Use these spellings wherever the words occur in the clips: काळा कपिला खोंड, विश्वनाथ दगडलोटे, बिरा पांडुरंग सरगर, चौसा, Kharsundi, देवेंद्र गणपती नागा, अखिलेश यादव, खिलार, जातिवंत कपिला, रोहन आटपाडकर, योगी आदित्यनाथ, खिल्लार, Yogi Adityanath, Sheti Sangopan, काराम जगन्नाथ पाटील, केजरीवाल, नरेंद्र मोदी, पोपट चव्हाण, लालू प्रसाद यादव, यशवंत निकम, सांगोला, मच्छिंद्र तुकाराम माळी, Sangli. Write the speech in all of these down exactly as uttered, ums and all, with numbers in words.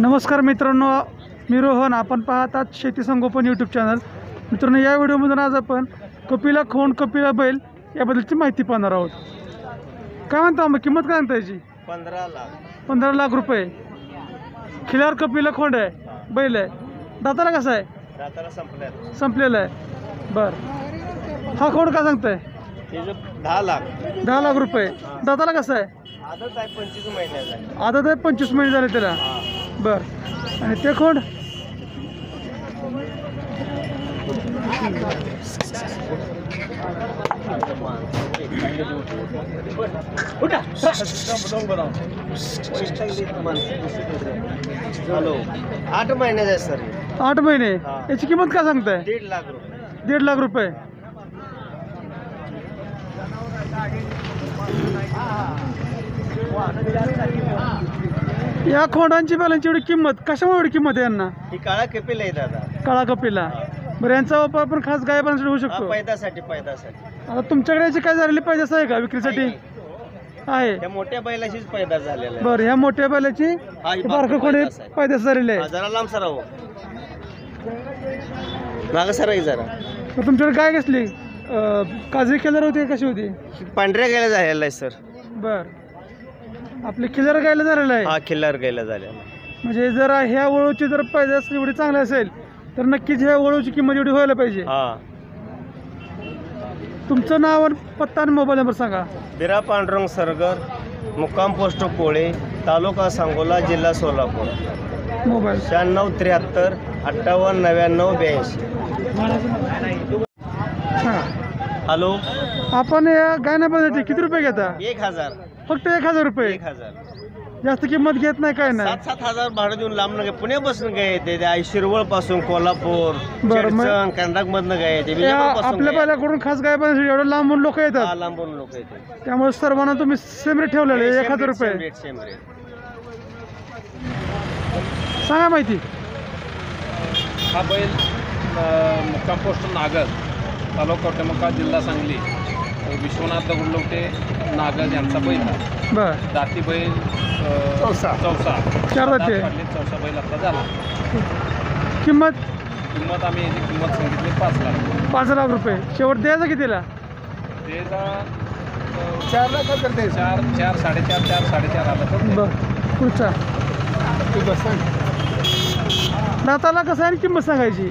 नमस्कार मित्रांनो, मी रोहन। आपण पाहत आहात शेती संगोपन यूट्यूब चॅनल। मित्रांनो, या व्हिडिओमधून आज आपण कपिला खोंड कपिला बैल याबद्दलची माहिती पाहणार आहोत। काय म्हणता मग किंमत काय म्हणता याची? पंधरा लाख पंधरा लाख रुपये। खिलार कपिला खोंड आहे, बैल आहे। दाताला कसा आहे? दाताला संपलेला संपलेला आहे। बरं, हा खोंड का सांगताय? दहा लाख दहा लाख रुपये। दाताला कसा आहे? आदत आहे, पंचवीस महिने आदत आहे, पंचवीस महिने झाले त्याला। बर, आणि ते खोंड आठ महिन्याचं आहे सर। आठ महिने। याची किंमत काय सांगताय? दीड लाख रुपये दीड लाख रुपये या खोंडांची बैलांची एवढी किंमत कशामुळे? एवढी किंमत आहे यांना? ही काळा कपिला आहे दादा, काळा कपिला। बरं, यांचा वापर पण खास गाय बैलांसाठी होऊ शकतो, पैदासाठी पैदासाठी आता तुमच्याकडे याची काय झालेली पैदास आहे का विक्रीसाठी? आहे, त्या मोठ्या बैलाचीच पैदास झालेली आहे। बरं, ह्या मोठ्या बैलाची बारकं खोंड पैदास झालेली आहे। जरा लांब सराव, मागं सराई जरा। तुमच्याकडे गाय कसली काजळी केल्यावर होती, कशी होती? पांढऱ्या गायला झालेला आहे सर। बरं, आपली खिल्लर गायला झालेला आहे? हा, खिल्लर गायला झालेला आहे। म्हणजे जर ह्या वळूची जर पैदास एवढी चांगली असेल तर नक्कीच ह्या वळूची किंमत एवढी व्हायला पाहिजे। हा, तुमचं नाव, पत्ता आणि मोबाईल नंबर सांगा। बिरा पांडुरंग सरगर, मुक्काम पोस्ट कोळे, तालुका सांगोला, जिल्हा सोलापूर। मोबाईल शहाण्णव त्र्याहत्तर अठ्ठावन्न नव्याण्णव ब्याऐंशी। हॅलो, आपण या गायना बदलते किती रुपये घेता? एक हजार फक्त एक हजार रुपये एक हजार जास्त किंमत घेत नाही, काय नाही। सात सात हजार भाडं देऊन लांब पुणे बसून गाय येते, शिरवळ पासून, कोल्हापूर, कर्नाटक मधनं गाय येते। आपल्या बैलाकडून खास गाय बदल एवढं लांबून लोक येतात लांबून लोक येतात त्यामुळे सर्वांना तुम्ही सेम रेट ठेवलेले एक हजार रुपये सेम रेट सांगा माहिती। हा बैल कंपोस्ट नागर, तालुका टेमका, जिल्हा सांगली, विश्वनाथ दगडलोटे नागज यांचा बैल। बर, जाती बैल चौसा चौसा चार जाती चौसा बैल आपला झाला। किंमत किंमत आम्ही याची किंमत सांगितली पाच लाख पाच लाख रुपये शेवट द्यायचा कितीला? द्यायचा चार लाख तर द्यायचं, चार चार साडेचार चार साडेचार आला तर। बर, पुढचा तू बस सांग। दाताला कसं आहे किंमत सांगायची?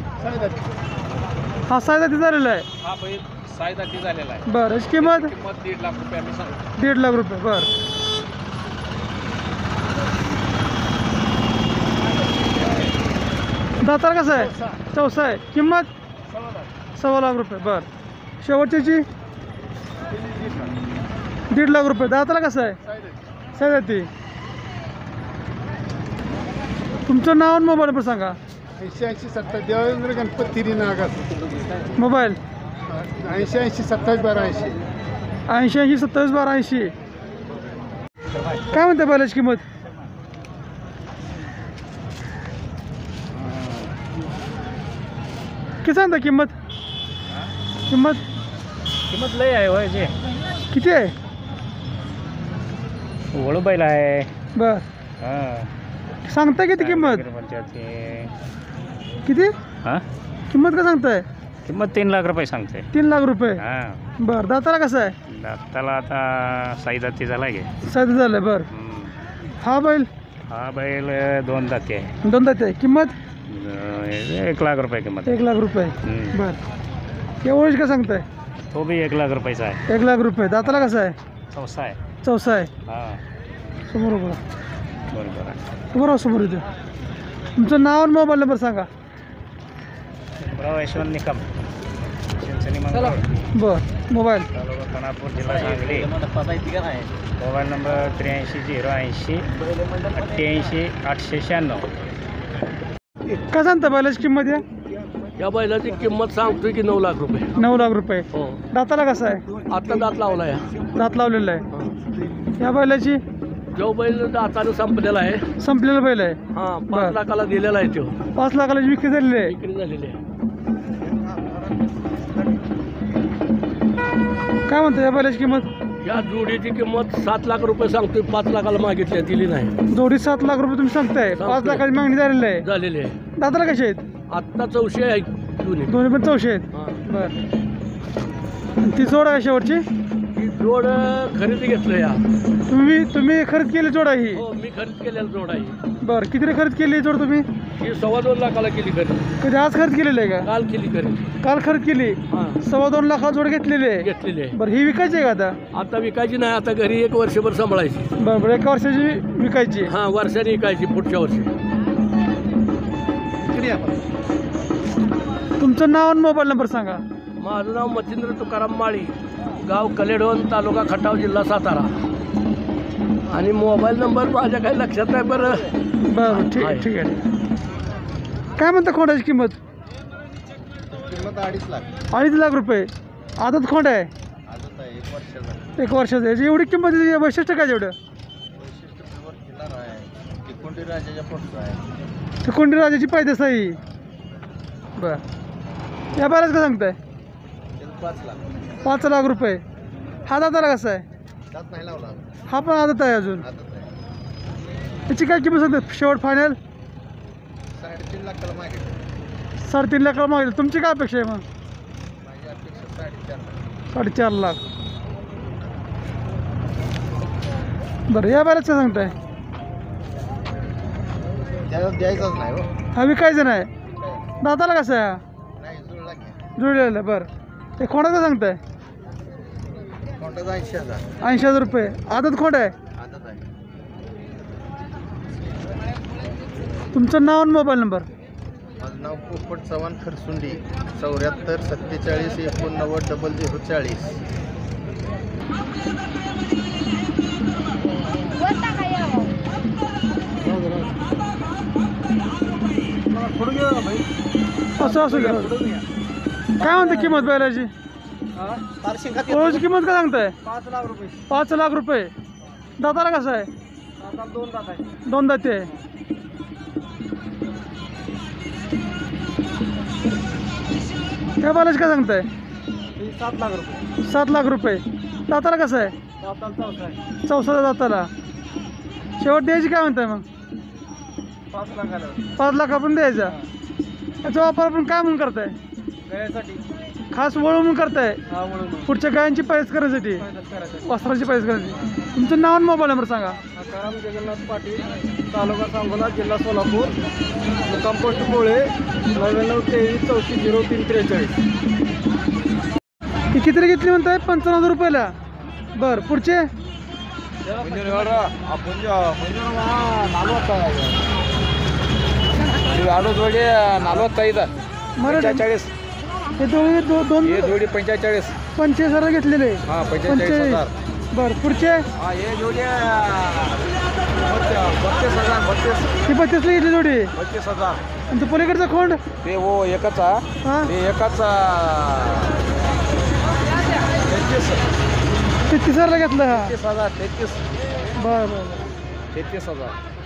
हा साय जाती झालेला आहे, हा बैल साय जाती झालेला आहे। बरं, याची किंमत किंमत दीड लाख रुपये आम्ही सांगतो, दीड लाख रुपये। बरं, दाताला कसं आहे? चौसा आहे। किंमत सव्वा लाख रुपये। बरं, शेवटची दीड लाख रुपये। दाताला कसं आहे? सायदाती। तुमचं नाव आणि मोबाईल नंबर सांगा। ऐंशी ऐंशी सत्तावीस देवेंद्र गणपती नागा, मोबाईल ऐंशी ऐंशी सत्तावीस बारा ऐंशी ऐंशी ऐंशी सत्तावीस बारा ऐंशी काय म्हणते बैलाची किंमत? किती सांगता किंमत? किंमत किंमत लय आहे व्हायची, किती आहे? वळू बैल आहे। बर, हां, सांगता किती किंमत? किती हां किंमत का सांगताय? किंमत तीन लाख रुपये सांगते, तीन लाख रुपये। हां, बरं, दाताला कसं आहे? दाताला आता साई जाती झाला आहे, साई जाती झालं। बरं, हा बैल हा बैल दोन जाती आहे दोन जाती आहे किंमत एक लाख रुपये किंमत एक लाख रुपये बरं, एवढीच का सांगताय? तो बी एक लाख रुपयाचा आहे, एक लाख रुपये। दाताला कसं आहे? चौसा आहे चौसा आहे हां, समोर उभा बरोबर आहे बरोबर समोर येतो। तुमचं नाव आणि मोबाईल नंबर सांगा। यशवंत निकम, बर, मोबाईल खानापूर, जिल्हा सांगली, मोबाईल नंबर त्र्याऐंशी झिरो ऐंशी अठ्ठ्याऐंशी आठशे शहाण्णव। काय सांगता बैलाची किंमत? या या बैलाची किंमत सांगतोय की नऊ लाख रुपये नऊ लाख रुपये दाताला कसं आहे? आता दात लावला आहे दात लावलेला आहे या बैलाची। जो बैल दाताने संपलेला आहे संपलेला बैल आहे हां, पाच लाखाला दिलेला आहे तो, पाच लाखाला विक्री झालेली आहे विक्री झालेली आहे काय म्हणता या बैलाची किंमत? या जोडीची किंमत सात लाख रुपये सांगतोय, पाच लाखाला मागितली, दिली नाही. जोडी सात लाख रुपये तुम्ही सांगताय, पाच लाखाची मागणी झालेली आहे. झालेली आहे. दाताला कसे आहेत? आत्ता चौशे आहे दोन्ही. दोन्ही पण चौशे आहेत. बरं. ती जोड आहे शेवटची? ती जोड खरेदी घेतली या. तुम्ही तुम्ही खरेदी केली जोड आहे? हो, मी खरेदी केलेली जोड आहे. बरं, कितीने खरेदी केली जोड तुम्ही? ही सव्वा दोन लाखाला केली खरेदी. कधी आज खरेदी केलेली आहे का? काल केली खरेदी. काल खरेदी केली. सव्वा दोन लाखा जोड घेतलेले घेतलेले. बरं, ही विकायची आहे का आता? आता विकायची नाही, आता घरी एक वर्षभर सांभाळायची. बरं बरं, एका वर्षाची विकायची. हां, वर्षाने विकायची पुढच्या वर्षी. इकडे आपण तुमचं नाव आणि मोबाईल नंबर सांगा. माझं नाव मच्छिंद्र तुकाराम माळी, गाव कलेडोन, तालुका खटाव, जिल्हा सातारा. आणि मोबाईल नंबर माझ्या काही लक्षात नाही. बरं बरं, ठीक आहे ठीक आहे. काय म्हणता खोंडाची किंमत? अडीच लाख. अडीच लाख रुपये. आदत खोंड आहे, एक वर्षाचं आहे. एवढी किंमत, वैशिष्ट्य काय एवढं? कोंडी राजाची पैदास आहे. बर, या बाराच का सांगताय? पाच लाख. पाच लाख रुपये. हा दाताला कसा आहे? हा पण आदत आहे अजून. त्याची काय किंमत सांगतात शेवट फायनल? साडेतीन लाखाला मागितली. साडेतीन लाखाला मागितलं. तुमची काय अपेक्षा आहे मग? साडेचार लाख. बरं, या बऱ्याच सांगताय. हा विकायचं नाही. दाताला कसं आहे? जुळलेलं. बरं, ते खोंडा का सांगताय? ऐंशी हजार रुपये. आदत खोंड आहे. तुमचं नाव आणि मोबाईल नंबर? माझं नाव पोपट चव्हाण खरसुंडी, चौऱ्याहत्तर सत्तेचाळीस एकोणनव्वद डबल झिरो चाळीस. असं असू घ्या. काय म्हणते किंमत बैलाची? कोणाची किंमत काय सांगताय? पाच लाख रुपये. पाच लाख रुपये. दाताला कसं आहे? दोन दात आहे. दोन दाते आहे. त्या बालाज काय सांगताय? सात लाख रुपये. सात लाख रुपये. दाताला कसं आहे? चौसाचा दाताला. शेवट द्यायची काय म्हणताय मग? पाच लाखाला. पाच लाख आपण द्यायचा. याचा वापर आपण काय म्हणून करताय? गायसाठी खास वळू म्हणून करताय. पुढच्या गायांची पैस करायसाठी, वस्त्राची पैस करायची. तुमचं नाव आणि मोबाईल नंबर सांगा. काराम जगन्नाथ पाटील, तालुका सांगोला, जिल्हा सोलापूर, कंपोस्ट पोळे, नव्याण्णव तेवीस चौतीस झिरो तीन त्रेचाळीस. ही किती घेतली म्हणताय? पंचावन्न हजार रुपयाला. बरं, पुढचे नालवत्ताळीस. हे दोन्ही दो दोन जोडी पंचेचाळीस. पंचेचाळीस हजार घेतलेले. हां, पंचेचाळीस. बरं, पुढचे हे जोडी बत्तीस हजार. बत्तीस ती बत्तीसला घेतली जोडी. बत्तीस हजार. आणि तो पलीकडचा खोंड? ते हो एकाचा. हां, ते एकाचा तेहतीस. तेहतीस हजारला घेतला. तेहतीस हजार. तेहतीस. बरं बरं, तेहतीस हजार.